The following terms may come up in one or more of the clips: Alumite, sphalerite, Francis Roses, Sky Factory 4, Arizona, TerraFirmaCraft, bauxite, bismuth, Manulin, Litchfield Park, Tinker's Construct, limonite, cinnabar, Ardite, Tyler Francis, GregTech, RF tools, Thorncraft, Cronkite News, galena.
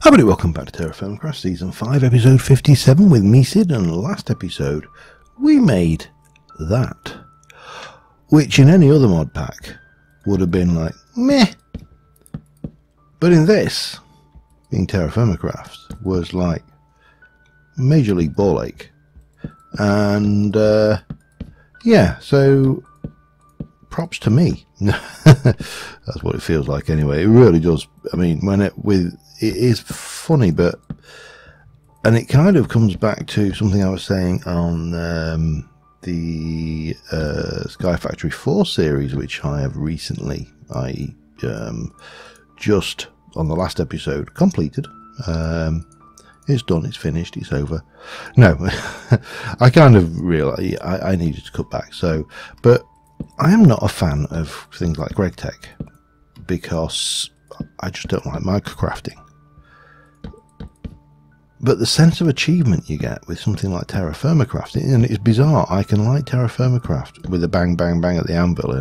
Hi everybody, welcome back to TerraFirmaCraft Season 5, Episode 57 with me, Sid, and last episode we made that, which in any other mod pack would have been like, meh, but in this, being TerraFirmaCraft, was like Major League Ball Ache, and yeah, so props to me. That's what it feels like anyway. It really does. I mean, when it is funny, but it kind of comes back to something I was saying on the Sky Factory 4 series, which I have recently, I just on the last episode completed. It's done, it's finished, it's over. No, I kind of realised I needed to cut back. So, but I am not a fan of things like GregTech because I just don't like microcrafting. But the sense of achievement you get with something like TerraFirmaCraft, and it's bizarre, I can like TerraFirmaCraft with a bang, bang, bang at the anvil,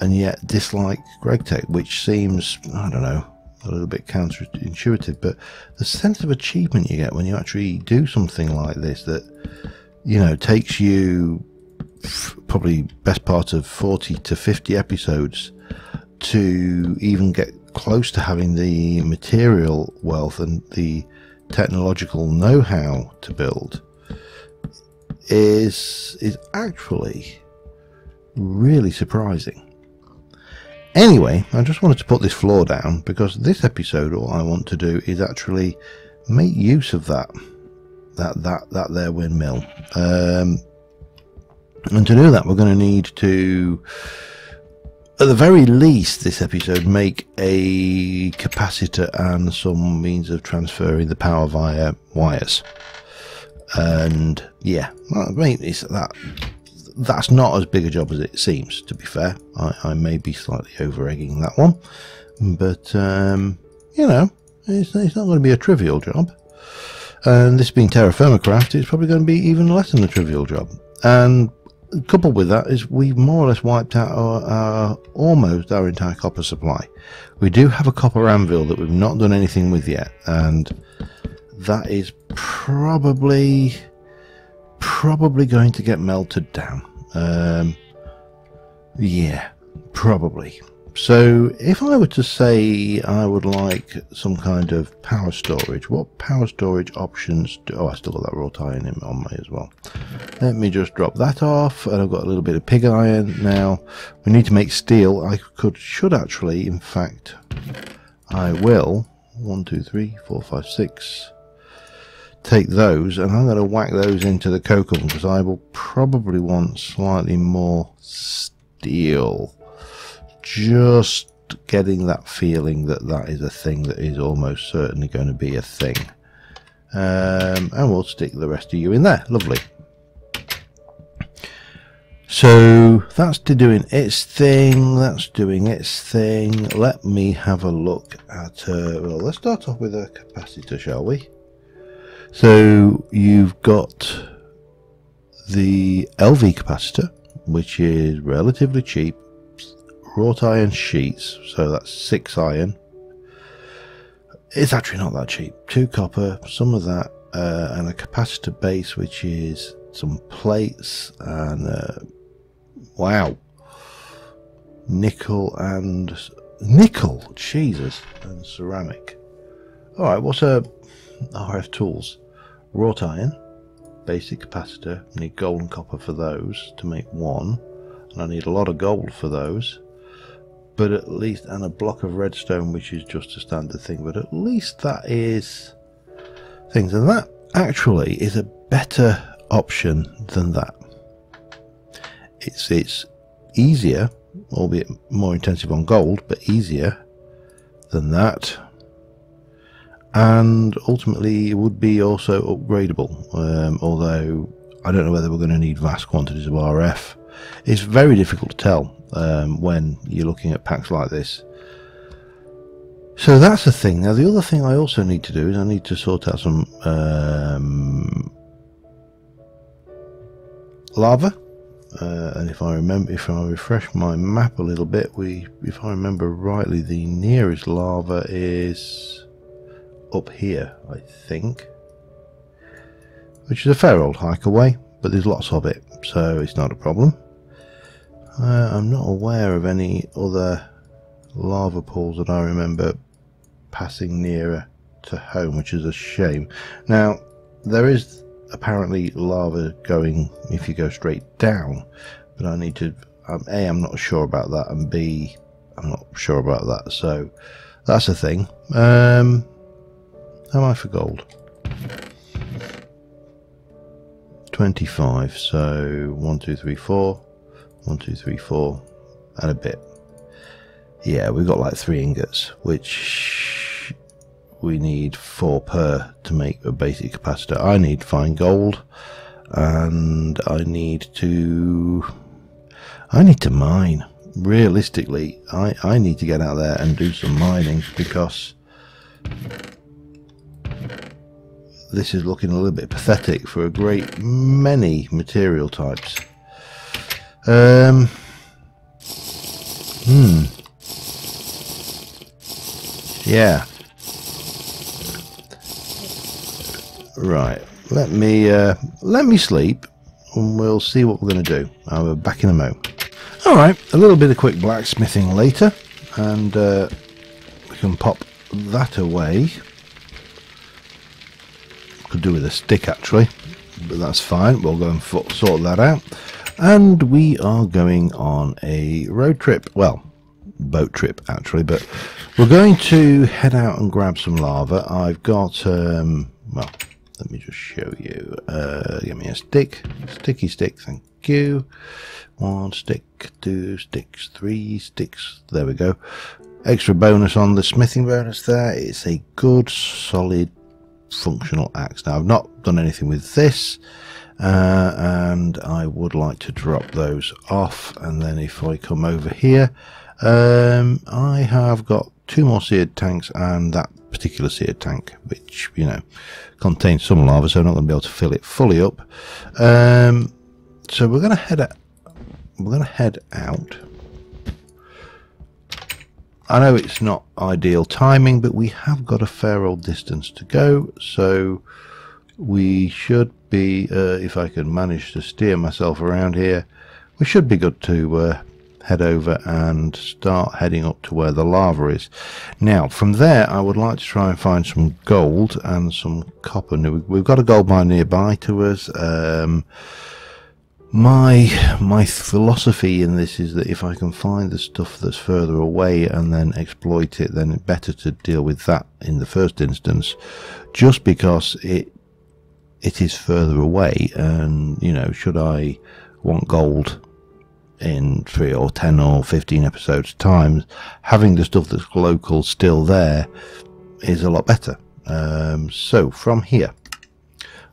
and yet dislike GregTech, which seems, I don't know, a little bit counterintuitive. But the sense of achievement you get when you actually do something like this that, you know, takes you probably best part of 40 to 50 episodes to even get close to having the material wealth and the technological know-how to build is actually really surprising. Anyway, I just wanted to put this floor down because this episode all I want to do is actually make use of that there windmill. And to do that, we're going to need to, at the very least this episode, make a capacitor and some means of transferring the power via wires. And yeah, I mean, it's that's not as big a job as it seems, to be fair. I may be slightly over-egging that one, but you know, it's not going to be a trivial job. And this being TerraFirmaCraft, it's probably going to be even less than a trivial job. And coupled with that is we've more or less wiped out almost our entire copper supply. We do have a copper anvil that we've not done anything with yet, and that is probably going to get melted down. Yeah, probably. So if I were to say I would like some kind of power storage, what power storage options do... Oh, I still got that wrought iron in on me as well. Let me just drop that off, and I've got a little bit of pig iron now. We need to make steel. I should actually, in fact, I will, 1, 2, 3, 4, 5, 6, take those, and I'm going to whack those into the coke oven because I will probably want slightly more steel. Just getting that feeling that that is a thing that is almost certainly going to be a thing. And we'll stick the rest of you in there. Lovely. So that's doing its thing. That's doing its thing. Let me have a look at... well, let's start off with a capacitor, shall we? So you've got the LV capacitor, which is relatively cheap. Wrought iron sheets, so that's 6 iron. It's actually not that cheap. 2 copper, some of that, and a capacitor base, which is some plates, and wow, nickel, Jesus, and ceramic. All right, what's a RF tools? Wrought iron, basic capacitor. I need gold and copper for those to make one, and I need a lot of gold for those. But at least, and a block of redstone, which is just a standard thing, but at least that is things. And that actually is a better option than that. It's easier, albeit more intensive on gold, but easier than that. And ultimately it would be also upgradable, although I don't know whether we're going to need vast quantities of RF. It's very difficult to tell when you're looking at packs like this. So that's the thing. Now the other thing I also need to do is I need to sort out some lava and if I refresh my map a little bit, if I remember rightly, the nearest lava is up here, I think, which is a fair old hike away, but there's lots of it, so it's not a problem. I'm not aware of any other lava pools that I remember passing nearer to home, which is a shame. Now, there is apparently lava going if you go straight down, but I need to, A, I'm not sure about that, and B, I'm not sure about that, so that's the thing. How am I for gold? 25, so 1, 2, 3, 4, 1, 2, 3, 4 and a bit. Yeah, we've got like 3 ingots, which we need 4 per to make a basic capacitor. I need to find gold, and I need to mine. Realistically, I need to get out there and do some mining, because this is looking a little bit pathetic for a great many material types. Yeah. Right. Let me sleep, and we'll see what we're going to do. I'll be back in a moment. All right. A little bit of quick blacksmithing later, and we can pop that away. Could do with a stick, actually, but that's fine. We'll go and sort that out. And we are going on a road trip, well, boat trip actually, but we're going to head out and grab some lava. I've got, well, let me just show you. Give me a stick, sticky stick, thank you. 1 stick, 2 sticks, 3 sticks, there we go. Extra bonus on the smithing bonus there. It's a good, solid, functional axe. Now, I've not done anything with this, and I would like to drop those off, and then if I come over here, I have got 2 more seared tanks, and that particular seared tank, which, you know, contains some lava, so I'm not going to be able to fill it fully up. So we're going to head out. I know it's not ideal timing, but we have got a fair old distance to go, so we should be, if I can manage to steer myself around here, we should be good to head over and start heading up to where the lava is. Now, from there, I would like to try and find some gold and some copper. We've got a gold mine nearby to us. My philosophy in this is that if I can find the stuff that's further away and then exploit it, then it's better to deal with that in the first instance, just because it is further away, and, you know, should I want gold in 3 or 10 or 15 episodes times, having the stuff that's local still there is a lot better. So from here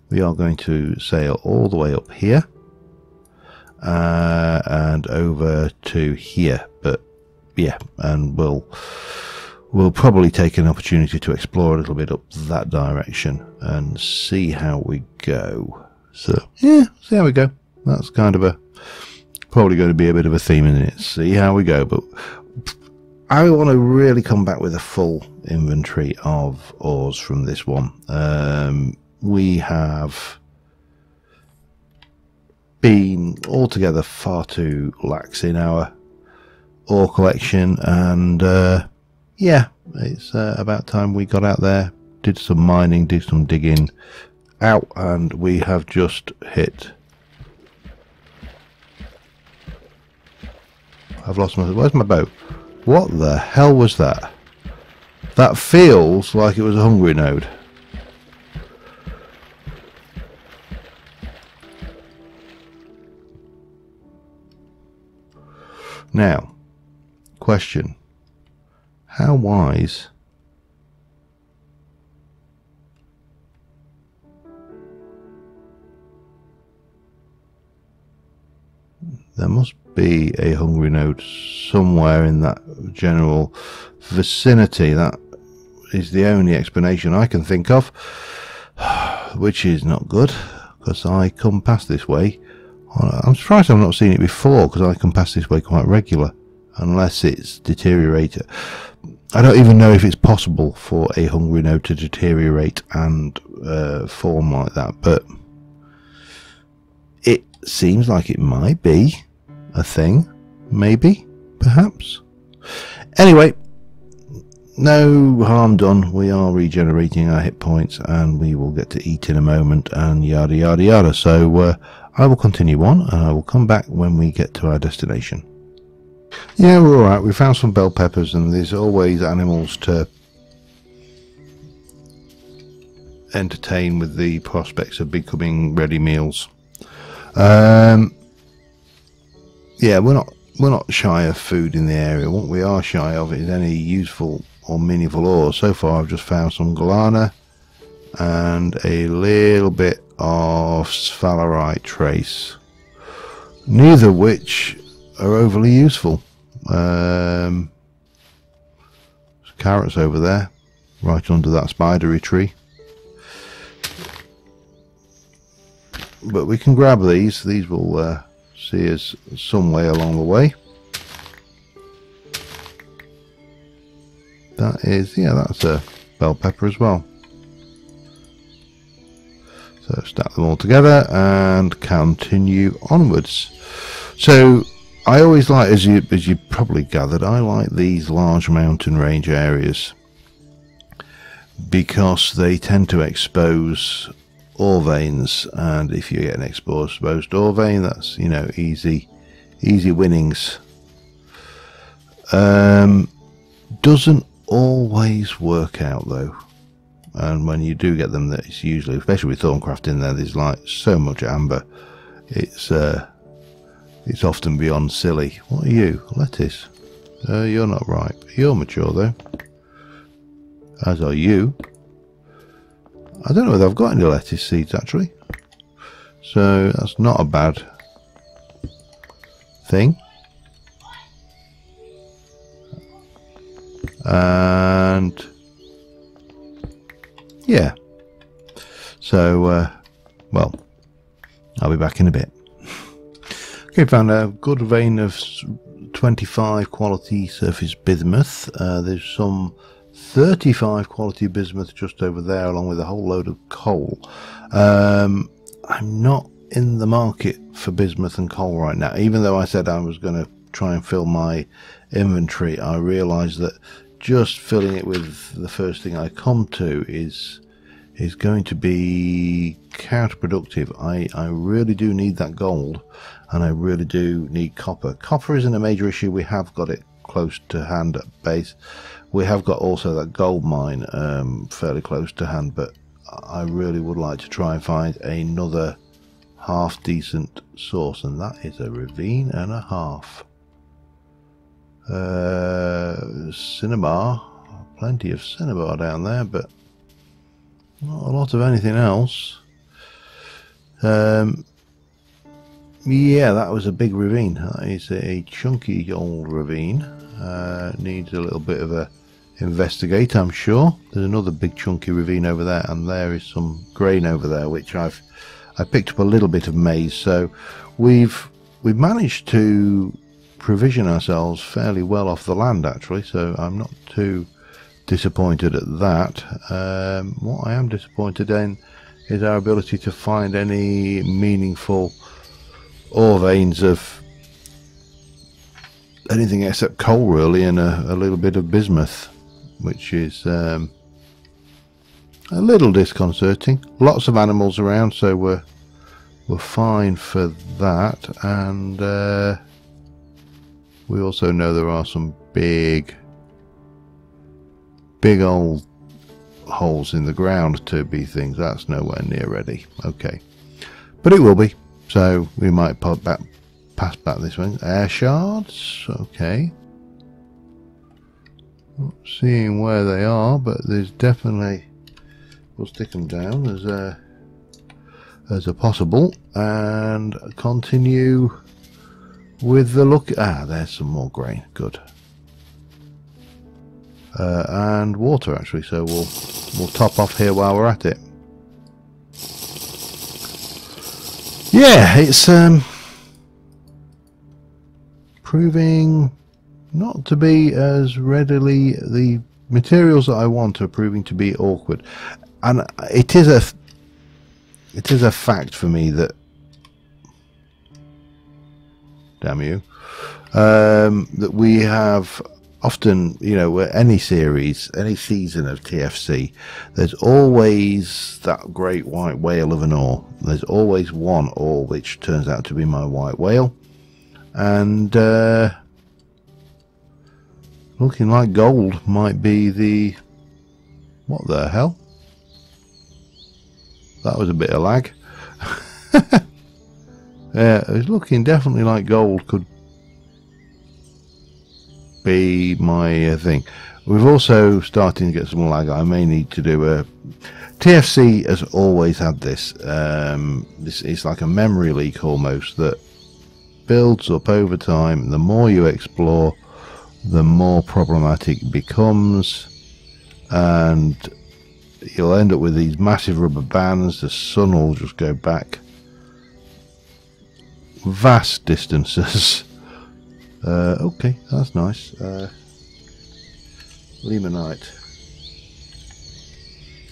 we are going to sail all the way up here and over to here, but yeah, and we'll probably take an opportunity to explore a little bit up that direction and see how we go. So yeah, see how we go. That's kind of a, probably going to be a bit of a theme in it, see how we go. But I want to really come back with a full inventory of ores from this one. We have been altogether far too lax in our ore collection, and yeah, it's about time we got out there, did some mining, did some digging out, and we have just hit. I've lost my. Where's my boat? What the hell was that? That feels like it was a hungry node. Now, question. How wise there must be a hungry node somewhere in that general vicinity. That is the only explanation I can think of, which is not good, because I come past this way I'm surprised I've not seen it before, because I can pass this way quite regular, unless it's deteriorated. I don't even know if it's possible for a hungry node to deteriorate and form like that, but it seems like it might be a thing, maybe, perhaps. Anyway, no harm done. We are regenerating our hit points, and we will get to eat in a moment, and yada yada yada. So I will continue on, and I will come back when we get to our destination. Yeah, we're alright. We found some bell peppers, and there's always animals to entertain with the prospects of becoming ready meals. Yeah, we're not shy of food in the area. What we are shy of is any useful or meaningful ore. So far I've just found some galena and a little bit of sphalerite trace, neither which are overly useful. There's carrots over there, right under that spidery tree, but we can grab these. These will see us some way along the way. That is, yeah, that's a bell pepper as well. So stack them all together and continue onwards. So I always like, as you probably gathered, I like these large mountain range areas because they tend to expose ore veins, and if you get an exposed ore vein, that's, you know, easy winnings. Doesn't always work out though, and when you do get them, that it's usually, especially with Thorncraft in there, there's like so much amber, it's often beyond silly. What are you? Lettuce? You're not ripe. You're mature though, as are you. I don't know whether I've got any lettuce seeds actually, so that's not a bad thing. And yeah, so well, I'll be back in a bit. Okay, found a good vein of 25 quality surface bismuth. There's some 35 quality bismuth just over there, along with a whole load of coal. I'm not in the market for bismuth and coal right now, even though I said I was going to try and fill my inventory. I realized that just filling it with the first thing I come to is going to be counterproductive. I really do need that gold, and I really do need copper. Copper isn't a major issue. We have got it close to hand at base. We have got also that gold mine fairly close to hand, but I really would like to try and find another half decent source, and that is a ravine and a half. Cinnabar, plenty of cinnabar down there, but not a lot of anything else. Yeah, that was a big ravine. That is a chunky old ravine. Needs a little bit of a investigate, I'm sure. There's another big chunky ravine over there, and there is some grain over there, which I picked up a little bit of maize. So we've managed to provision ourselves fairly well off the land actually, so I'm not too disappointed at that. What I am disappointed in is our ability to find any meaningful ore veins of anything except coal really, and a little bit of bismuth, which is a little disconcerting. Lots of animals around, so we're fine for that. And we also know there are some big old holes in the ground to be things. That's nowhere near ready. Okay, but it will be, so we might pop back pass back this one. Air shards, okay, not seeing where they are, but there's definitely, we'll stick them down as a possible, and continue with the look. There's some more grain, good, and water actually, so we'll top off here while we're at it. Yeah, it's proving not to be as readily, the materials that I want are proving to be awkward, and it is a fact for me that, damn you, that we have often, you know, any series, any season of TFC, there's always that great white whale of an ore. There's always one ore which turns out to be my white whale, and looking like gold might be the... What the hell? That was a bit of lag. Yeah, it was looking definitely like gold could be my thing. We've also starting to get some lag. I may need to do a... TFC has always had this. This is like a memory leak almost that builds up over time. The more you explore, the more problematic it becomes, and you'll end up with these massive rubber bands. The sun will just go back vast distances. Okay, that's nice. Limonite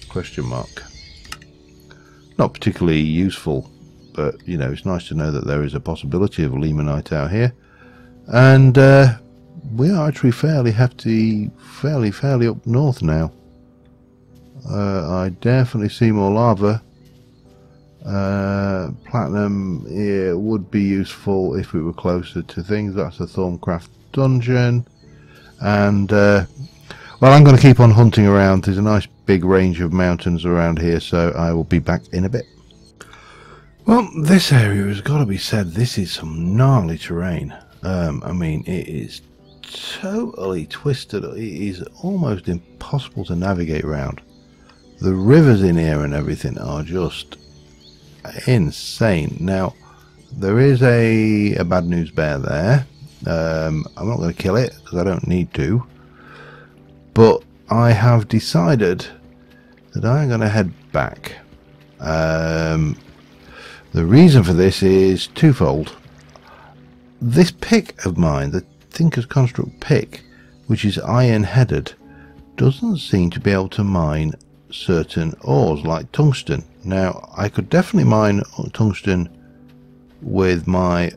question mark, not particularly useful, but you know, it's nice to know that there is a possibility of limonite out here. And we are actually fairly hefty, fairly up north now. I definitely see more lava. Platinum here would be useful if we were closer to things. That's a Thorncraft dungeon. And well, I'm going to keep on hunting around. There's a nice big range of mountains around here, so I will be back in a bit. Well, this area has got to be said, this is some gnarly terrain. I mean, it is totally twisted. It is almost impossible to navigate around. The rivers in here and everything are just insane. Now there is a bad news bear there. I'm not going to kill it because I don't need to, but I have decided that I'm going to head back. The reason for this is twofold. This pick of mine, the Tinker's Construct pick, which is iron headed, doesn't seem to be able to mine certain ores like tungsten. Now I could definitely mine tungsten with my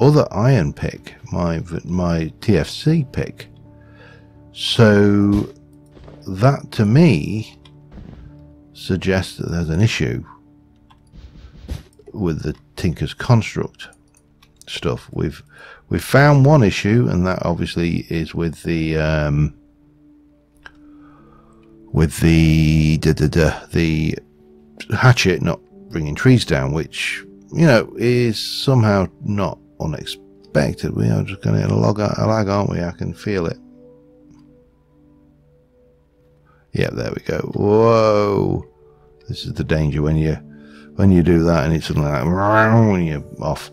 other iron pick, my TFC pick, so that to me suggests that there's an issue with the Tinker's Construct stuff. We've found one issue, and that obviously is with the hatchet not bringing trees down, which, you know, is somehow not unexpected. We are just going to log out a lag, aren't we? I can feel it. Yeah, there we go. Whoa, this is the danger when you do that, and it's something like when you're off.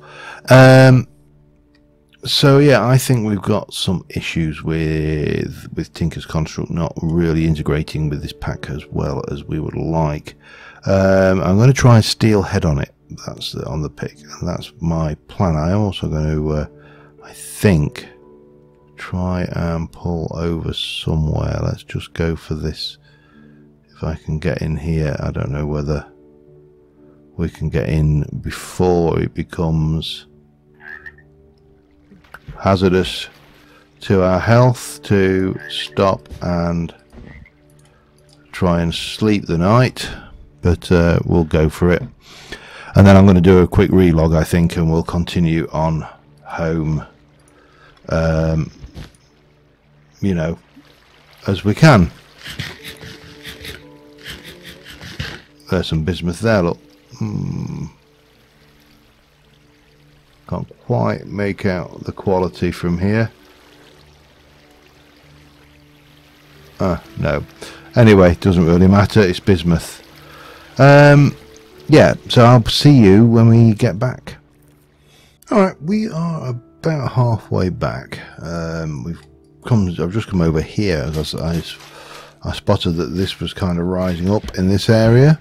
So yeah, I think we've got some issues with Tinker's Construct not really integrating with this pack as well as we would like. I'm going to try and steal head on it. That's on the pick, and that's my plan. I am also going to, I think, try and pull over somewhere. Let's just go for this. If I can get in here, I don't know whether we can get in before it becomes hazardous to our health, to stop and try and sleep the night, but we'll go for it. And then I'm going to do a quick relog, I think, and we'll continue on home, you know, as we can. There's some bismuth there, look. Can't quite make out the quality from here. No. Anyway, doesn't really matter. It's bismuth. Yeah, so I'll see you when we get back. Alright, we are about halfway back. I've just come over here. As I spotted that this was kind of rising up in this area.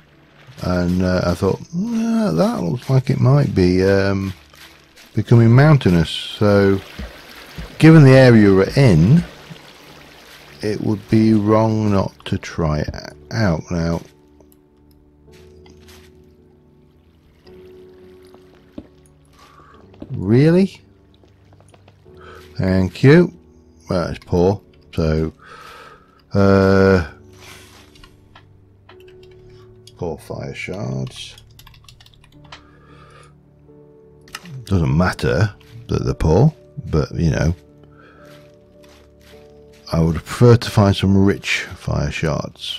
And I thought, that looks like it might be... becoming mountainous, so given the area we're in, it would be wrong not to try it out. Now, really? Thank you. Well, that's poor. So, poor fire shards. Doesn't matter that they're poor, but you know, I would prefer to find some rich fire shards.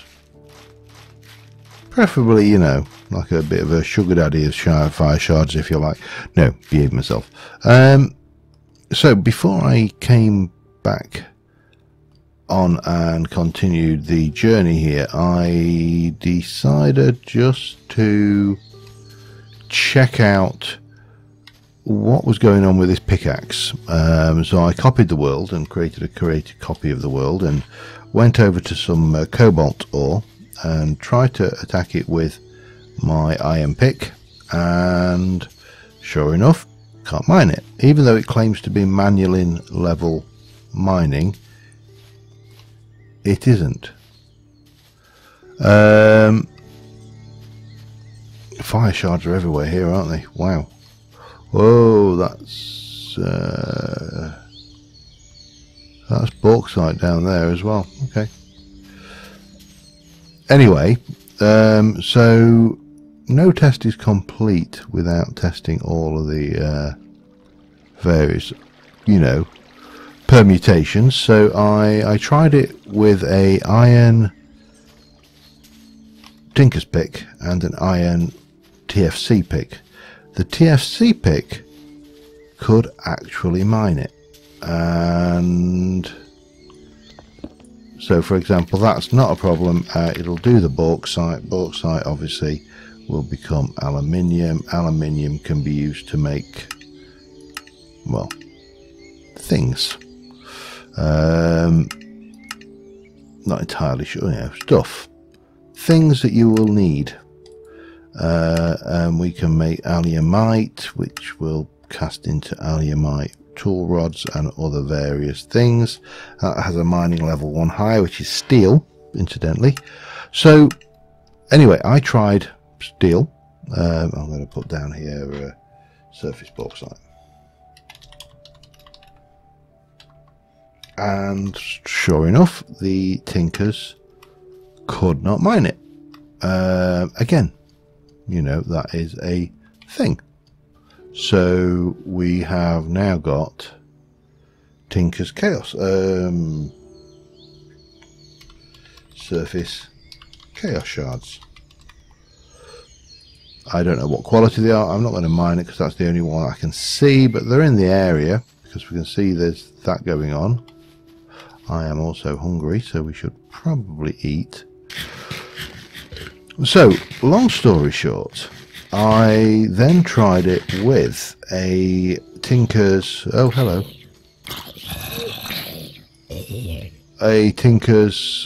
Preferably, you know, like a bit of a sugar daddy of fire shards, if you like. No, behave myself. So before I came back on and continued the journey here, I decided just to check out what was going on with this pickaxe. So I copied the world and created a created copy of the world and went over to some cobalt ore and tried to attack it with my iron pick, and sure enough, can't mine it. Even though it claims to be Manulin level mining, it isn't. Fire shards are everywhere here, aren't they? Wow. Whoa, that's bauxite down there as well. Okay. Anyway, so no test is complete without testing all of the various, you know, permutations. So I tried it with a iron Tinker's pick and an iron TFC pick. The TFC pick could actually mine it, and so for example, that's not a problem. It'll do the bauxite obviously will become aluminium. Aluminium can be used to make, well, things, not entirely sure, you know, stuff, things that you will need. And we can make alumite, which will cast into alumite tool rods and other various things. That has a mining level 1 high, which is steel, incidentally. So anyway, I tried steel. I'm going to put down here surface bauxite, and sure enough, the Tinkers could not mine it. Again, you know, that is a thing. So we have now got Tinker's Chaos, surface Chaos Shards. I don't know what quality they are. I'm not going to mine it because that's the only one I can see, but they're in the area because we can see there's that going on. I am also hungry, so we should probably eat. So, long story short, I then tried it with a Tinker's... Oh, hello. A Tinker's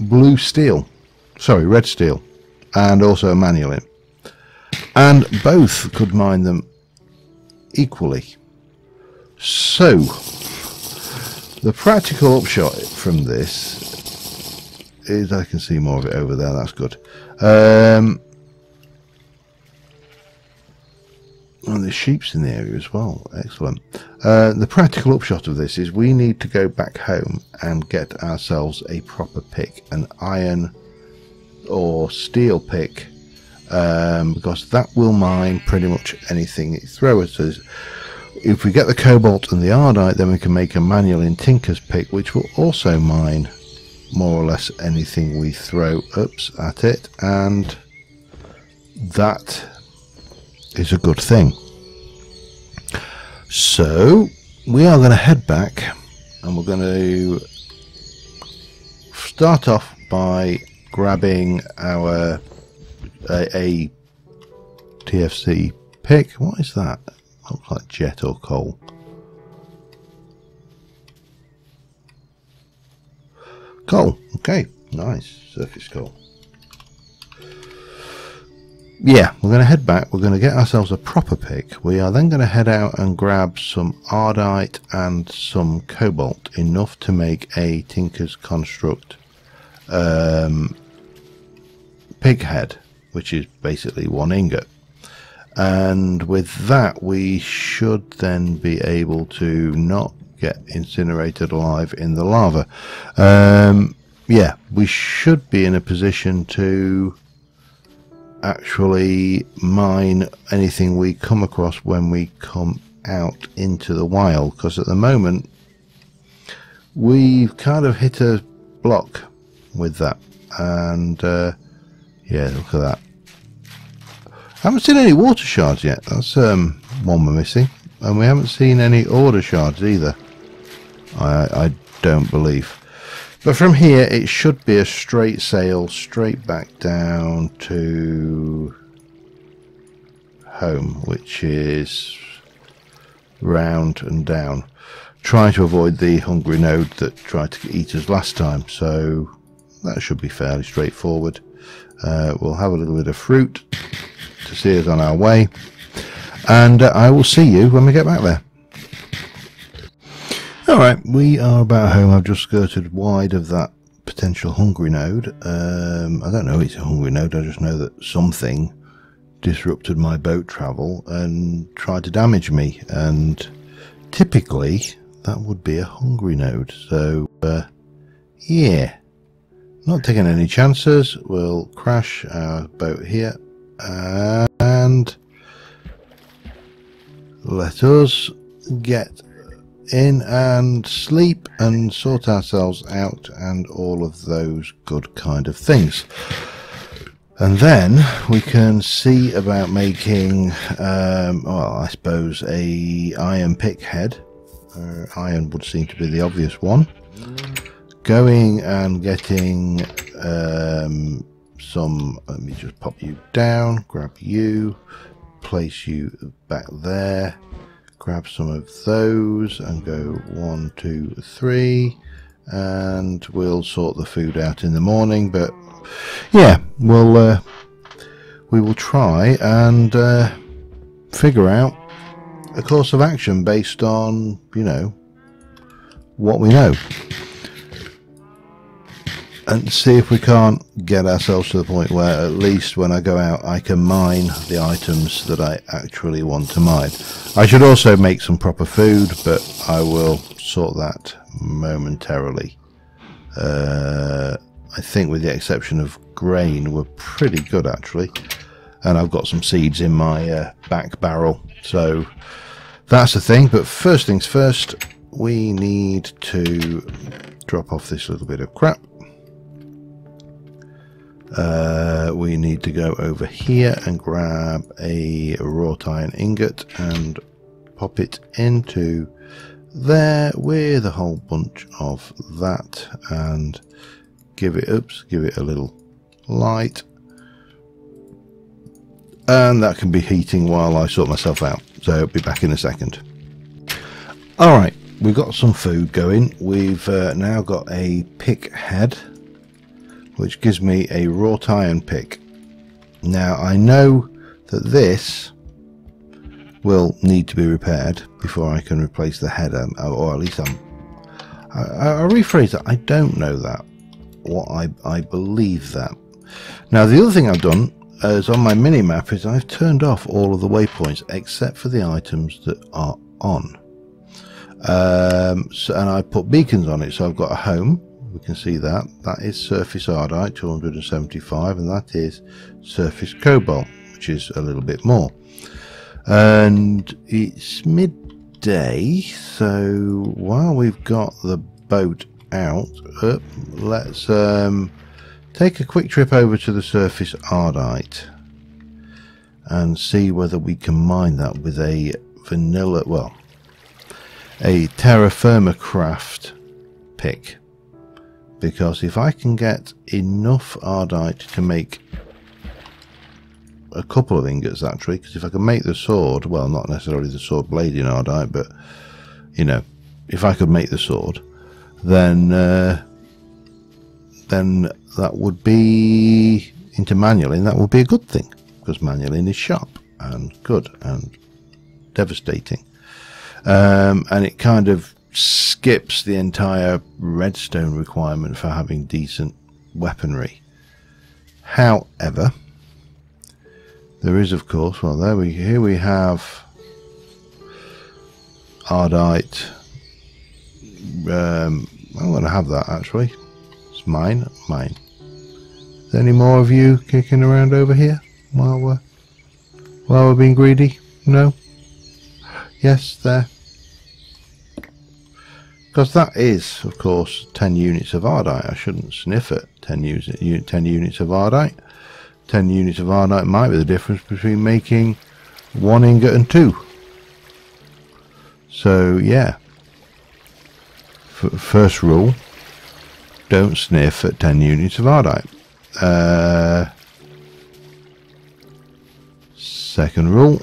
blue steel. Sorry, red steel. And also a Manulin. And both could mine them equally. So, the practical upshot from this... is I can see more of it over there. That's good. And there's sheep's in the area as well. Excellent. The practical upshot of this is we need to go back home and get ourselves a proper pick, an iron or steel pick, because that will mine pretty much anything it throws at us. If we get the cobalt and the ardite, then we can make a Manulin Tinker's pick, which will also mine more or less anything we throw at it, and that is a good thing. So we are going to head back, and we're going to start off by grabbing our a TFC pick. What is that? Looks like jet or coal. Coal, okay, nice, surface coal. yeah, we're going to head back, we're going to get ourselves a proper pick. We are then going to head out and grab some Ardite and some Cobalt, enough to make a Tinker's Construct pig head, which is basically one ingot. And with that we should then be able to not get incinerated alive in the lava. Yeah, we should be in a position to actually mine anything we come across when we come out into the wild, because at the moment we've kind of hit a block with that. And yeah, look at that. I haven't seen any water shards yet. That's one we're missing. And we haven't seen any order shards either, I don't believe. But from here it should be a straight sail straight back down to home, which is round and down. Try to avoid the hungry node that tried to eat us last time, so that should be fairly straightforward. We'll have a little bit of fruit to see us on our way, and I will see you when we get back there. Alright, we are about home. I've just skirted wide of that potential hungry node. I don't know if it's a hungry node, I just know that something disrupted my boat travel and tried to damage me, and typically that would be a hungry node. So yeah, not taking any chances. We'll crash our boat here and let us get in and sleep and sort ourselves out and all of those good kind of things, and then we can see about making well, I suppose a iron pick head. Iron would seem to be the obvious one. Going and getting some, let me just pop you down, grab you, place you back there. Grab some of those and go 1, 2, 3, and we'll sort the food out in the morning. But yeah, we'll we will try and figure out a course of action based on, you know, what we know, and see if we can't get ourselves to the point where at least when I go out I can mine the items that I actually want to mine. I should also make some proper food, but I will sort that momentarily. I think with the exception of grain we're pretty good actually, and I've got some seeds in my back barrel, so that's the thing. But first things first, we need to drop off this little bit of crap. We need to go over here and grab a wrought iron ingot and pop it into there with a whole bunch of that, and give it, oops, give it a little light, and that can be heating while I sort myself out, so I'll be back in a second. Alright, we've got some food going. We've now got a pick head, which gives me a wrought iron pick. Now I know that this will need to be repaired before I can replace the head, or at least I'll rephrase that. I don't know that. What I believe that. Now the other thing I've done is on my mini map is I've turned off all of the waypoints except for the items that are on. And I put beacons on it, so I've got a home. We can see that. That is surface Ardite, 275, and that is surface Cobalt, which is a little bit more. And it's midday, so while we've got the boat out, let's take a quick trip over to the surface Ardite and see whether we can mine that with a vanilla, well, a TerraFirmaCraft pick. Because if I can get enough Ardite to make a couple of ingots, actually, because if I can make the sword, well, not necessarily the sword blade in Ardite, but, you know, if I could make the sword, then that would be into manualing, that would be a good thing. workers manually in his shop, and good and devastating. And it kind of skips the entire redstone requirement for having decent weaponry. However, there is, of course, well, there we, here we have Ardite. I'm going to have that, actually. It's mine, mine. Is there any more of you kicking around over here while we're being greedy? No? Yes, there. Because that is, of course, 10 units of Ardite. I shouldn't sniff at 10 units of Ardite. 10 units of Ardite might be the difference between making 1 ingot and 2. So, yeah. First rule, don't sniff at 10 units of Ardite. Second rule,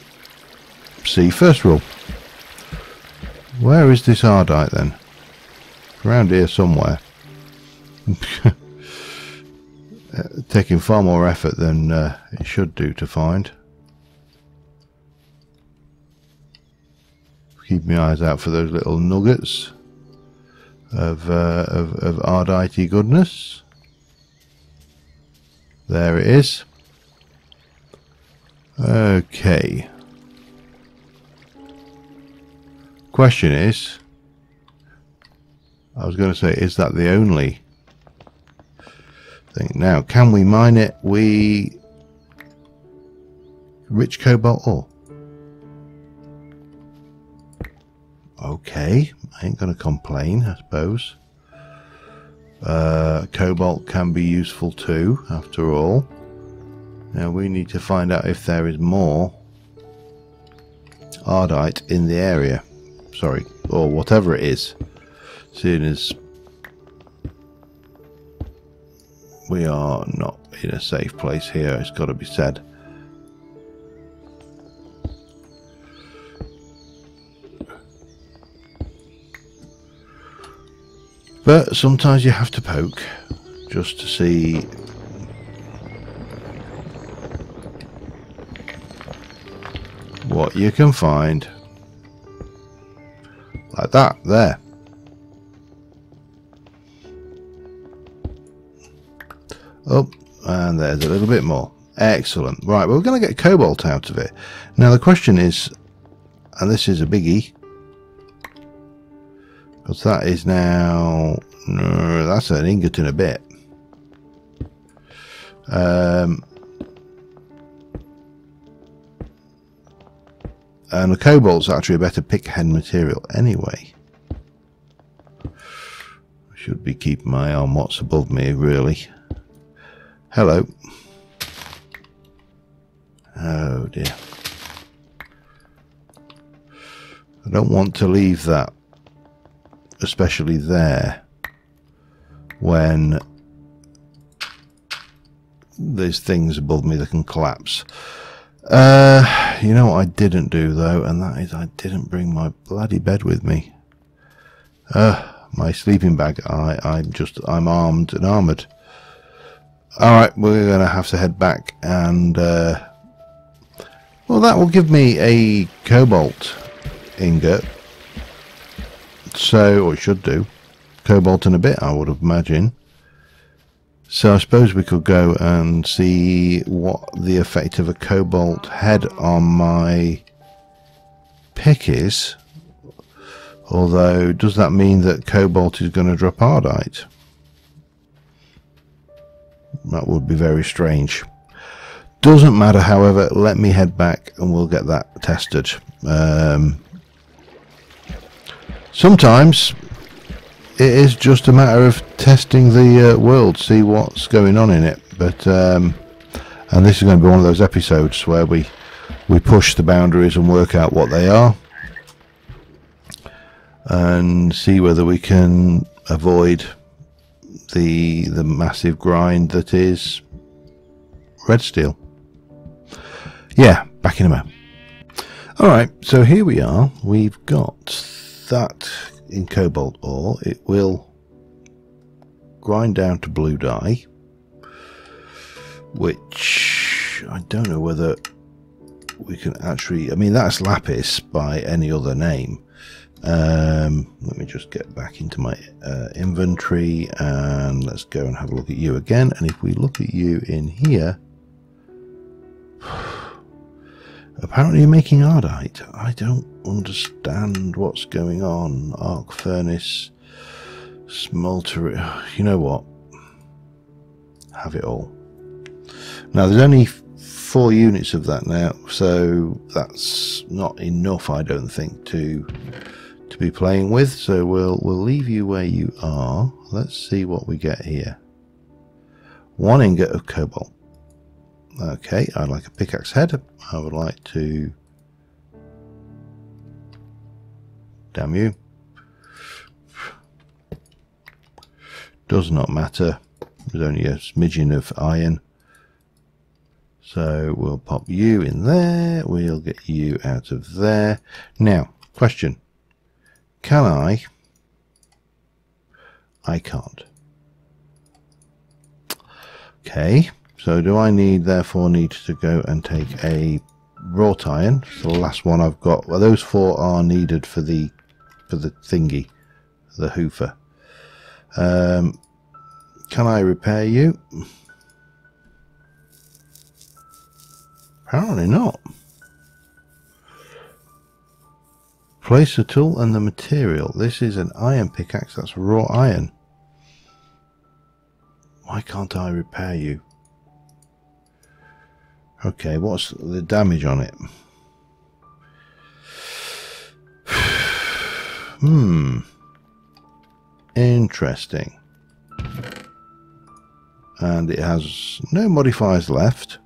see first rule. Where is this Ardite then? Around here somewhere. Taking far more effort than it should do to find. Keep my eyes out for those little nuggets of Ardite goodness. There it is. Okay. Question is, I was going to say, is that the only thing? Now, can we mine it? We rich cobalt ore. Okay, I ain't going to complain, I suppose. Cobalt can be useful too, after all. Now we need to find out if there is more Ardite in the area. Sorry, or whatever it is. Seeing as we are not in a safe place here, it's got to be said. But sometimes you have to poke just to see. What you can find. Like that, there. Oh, and there's a little bit more. Excellent. Right, well, we're going to get cobalt out of it. Now the question is, and this is a biggie, because that is now, no, that's an ingot in a bit. And the cobalt's actually a better pick-head material anyway. I should be keeping my eye on what's above me, really. Hello. Oh dear. I don't want to leave that. Especially there, when there's things above me that can collapse. You know what I didn't do though, and that is I didn't bring my bloody bed with me. My sleeping bag. I'm armed and armoured. Alright, we're going to have to head back and well, that will give me a cobalt ingot. So, or it should do. Cobalt in a bit, I would imagine. So I suppose we could go and see what the effect of a cobalt head on my pick is. Although, does that mean that cobalt is going to drop Ardite? That would be very strange. Doesn't matter, however. Let me head back and we'll get that tested. Sometimes it is just a matter of testing the world, see what's going on in it. But and this is going to be one of those episodes where we push the boundaries and work out what they are, and see whether we can avoid the massive grind that is red steel. Yeah, back in a moment. All right, so here we are. We've got that in cobalt ore. It will grind down to blue dye, which I don't know whether we can actually, I mean, that's lapis by any other name. Let me just get back into my inventory, and let's go and have a look at you again. And if we look at you in here, apparently you're making ardite. I don't understand what's going on. Arc furnace, smelter, you know what, have it all. Now there's only 4 units of that now, so that's not enough, I don't think, to be playing with. So we'll leave you where you are. Let's see what we get here. 1 ingot of cobalt. Okay, I'd like a pickaxe head. I would like to, damn you, does not matter, there's only a smidgen of iron. So we'll pop you in there, we'll get you out of there. Now, question, can I can't. Okay, so do I therefore need to go and take a wrought iron? It's the last one I've got. Well, those 4 are needed for the thingy, the hoofer. Can I repair you? Apparently not. Place the tool and the material. This is an iron pickaxe, that's raw iron. Why can't I repair you? Okay, what's the damage on it? Interesting. And it has no modifiers left.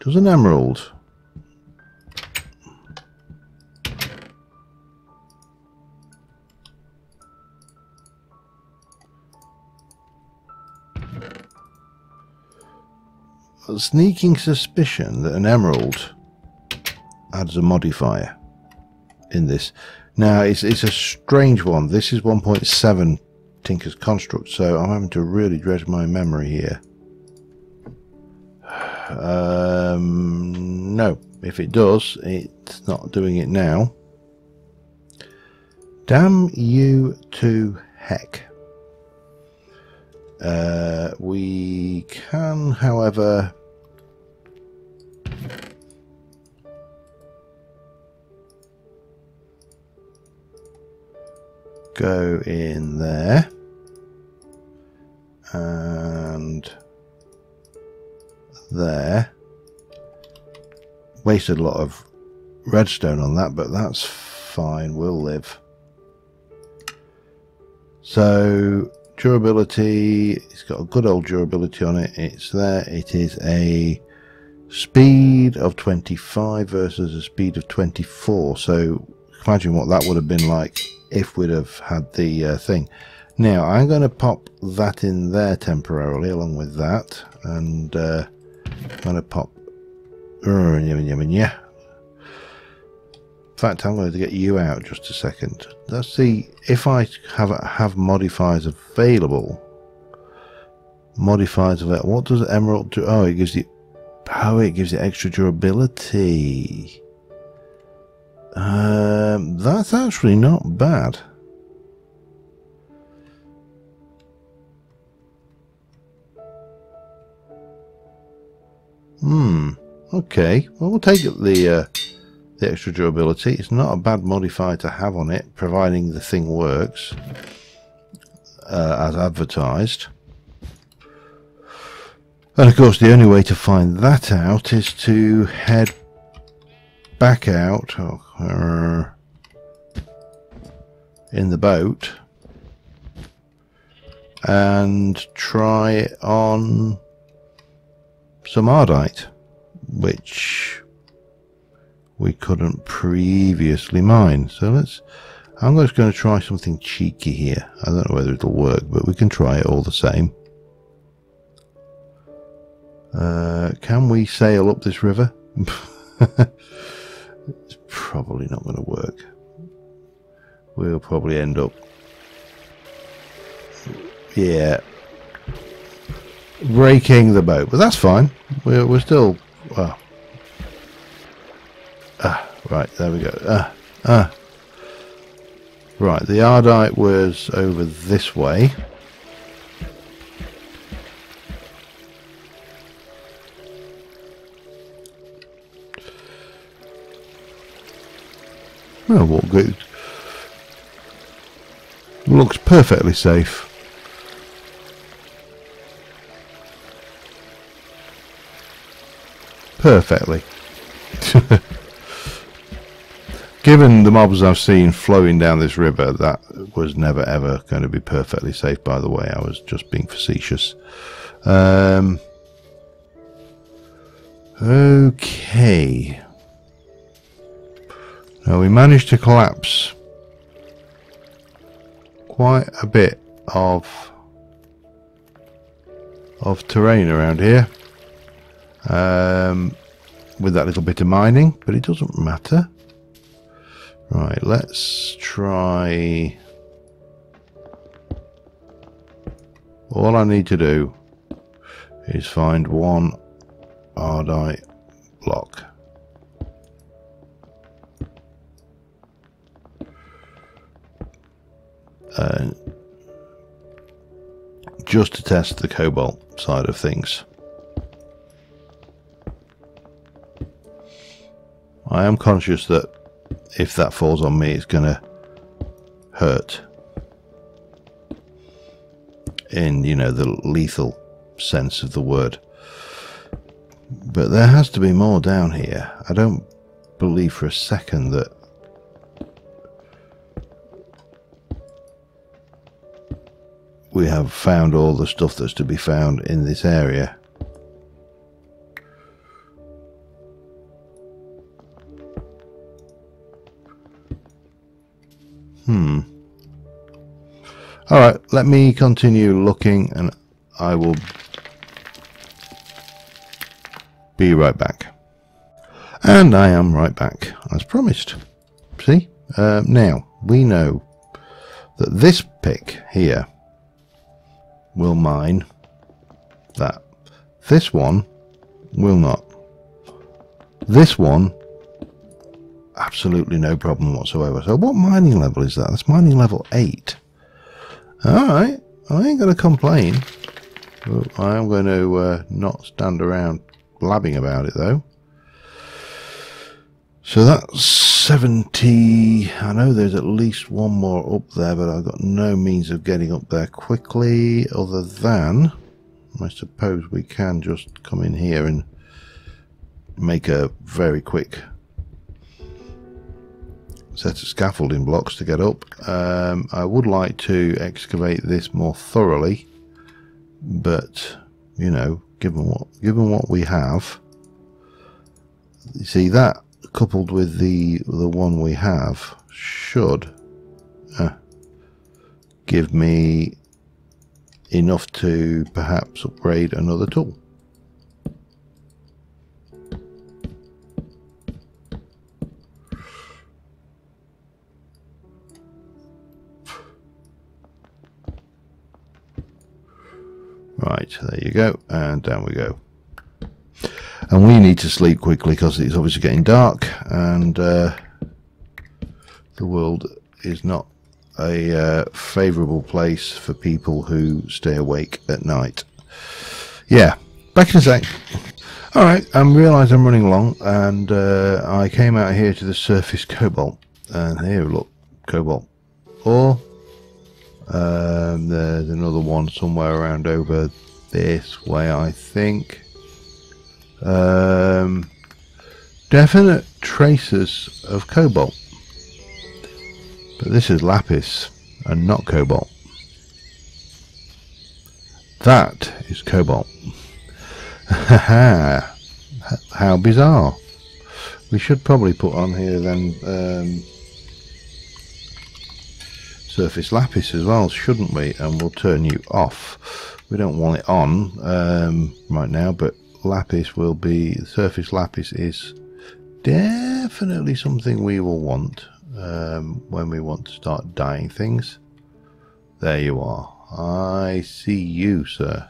Does an emerald? A sneaking suspicion that an emerald adds a modifier in this. Now it's a strange one. This is 1.7 Tinker's Construct, so I'm having to really dredge my memory here. No, if it does, it's not doing it now. Damn you to heck. We can, however, go in there and there. Wasted a lot of redstone on that, but that's fine, we'll live. So durability, it's got a good old durability on it. It's there. It is a speed of 25 versus a speed of 24, so imagine what that would have been like if we'd have had the thing. Now I'm going to pop that in there temporarily along with that, and I'm going to pop, in fact I'm going to get you out just a second. Let's see if I have modifiers available. Modifiers available. What does emerald do? Oh, it gives you, oh, it gives you extra durability. That's actually not bad. Okay, well, we'll take the extra durability. It's not a bad modifier to have on it, providing the thing works as advertised. And of course the only way to find that out is to head back out in the boat and try on some ardite, which we couldn't previously mine. So let's, I'm just going to try something cheeky here. I don't know whether it'll work, but we can try it all the same. Can we sail up this river? It's probably not going to work. We'll probably end up Yeah. Breaking the boat, but that's fine. We're still... Well. Right, there we go. Right, the Ardite was over this way. Well, what good. Looks perfectly safe. Perfectly. Given the mobs I've seen flowing down this river, that was never ever going to be perfectly safe, by the way. I was just being facetious. Okay. Now we managed to collapse quite a bit of terrain around here. With that little bit of mining, but it doesn't matter. Right, let's try. All I need to do is find one Ardite block. Just to test the cobalt side of things. I am conscious that if that falls on me, it's gonna hurt in, you know, the lethal sense of the word. But there has to be more down here. I don't believe for a second that we have found all the stuff that's to be found in this area. Alright, let me continue looking and I will be right back. And I am right back, as promised. See? Now, we know that this pick here will mine that. This one will not. This one, absolutely no problem whatsoever. So what mining level is that? That's mining level 8. Alright, I ain't going to complain. I am going to not stand around blabbing about it though. So that's 70. I know there's at least one more up there, but I've got no means of getting up there quickly other than, I suppose we can just come in here and make a very quick set of scaffolding blocks to get up. I would like to excavate this more thoroughly, but you know, given what we have, you see that coupled with the one we have should give me enough to perhaps upgrade another tool. Right, there you go, and down we go. And we need to sleep quickly because it's obviously getting dark, and the world is not a favourable place for people who stay awake at night. Yeah, back in a sec. Alright, I realise I'm running long, and I came out here to the surface cobalt, and here, look, cobalt ore. There's another one somewhere around over this way, I think. Definite traces of cobalt, but this is lapis and not cobalt. That is cobalt. How bizarre. We should probably put on here then surface lapis as well, shouldn't we? And we'll turn you off. We don't want it on right now, but lapis will be, surface lapis is definitely something we will want when we want to start dyeing things. There you are. I see you, sir.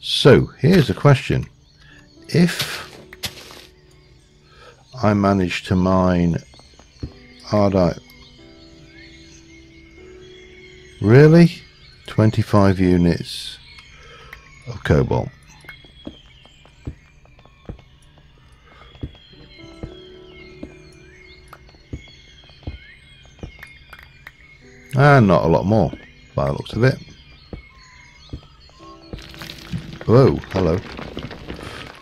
So here's a question. If I manage to mine Ardite, really? 25 units of cobalt. And not a lot more, by the looks of it. Whoa, hello.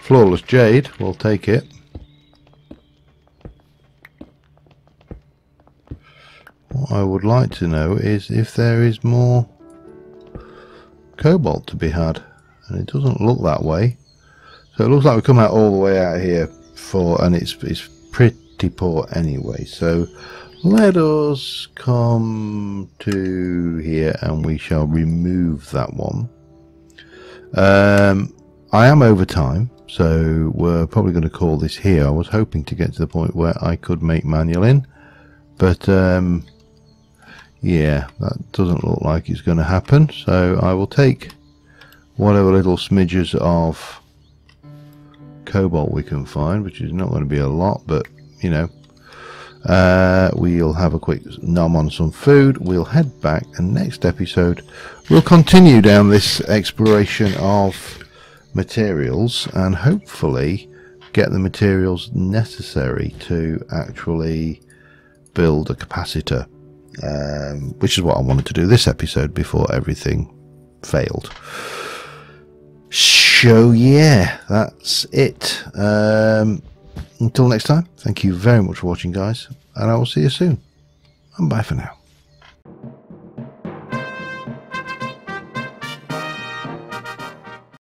Flawless jade, we'll take it. What I would like to know is if there is more cobalt to be had. And it doesn't look that way. So it looks like we come out all the way out here for, and it's pretty poor anyway. So let us come to here and we shall remove that one. I am over time, so we're probably going to call this here. I was hoping to get to the point where I could make manulin, but yeah, that doesn't look like it's going to happen. So I will take whatever little smidges of cobalt we can find, which is not going to be a lot, but you know. We'll have a quick nom on some food. We'll head back, and next episode we'll continue down this exploration of materials and hopefully get the materials necessary to actually build a capacitor, which is what I wanted to do this episode before everything failed. So yeah, that's it. Until next time, thank you very much for watching, guys, and I will see you soon, and bye for now.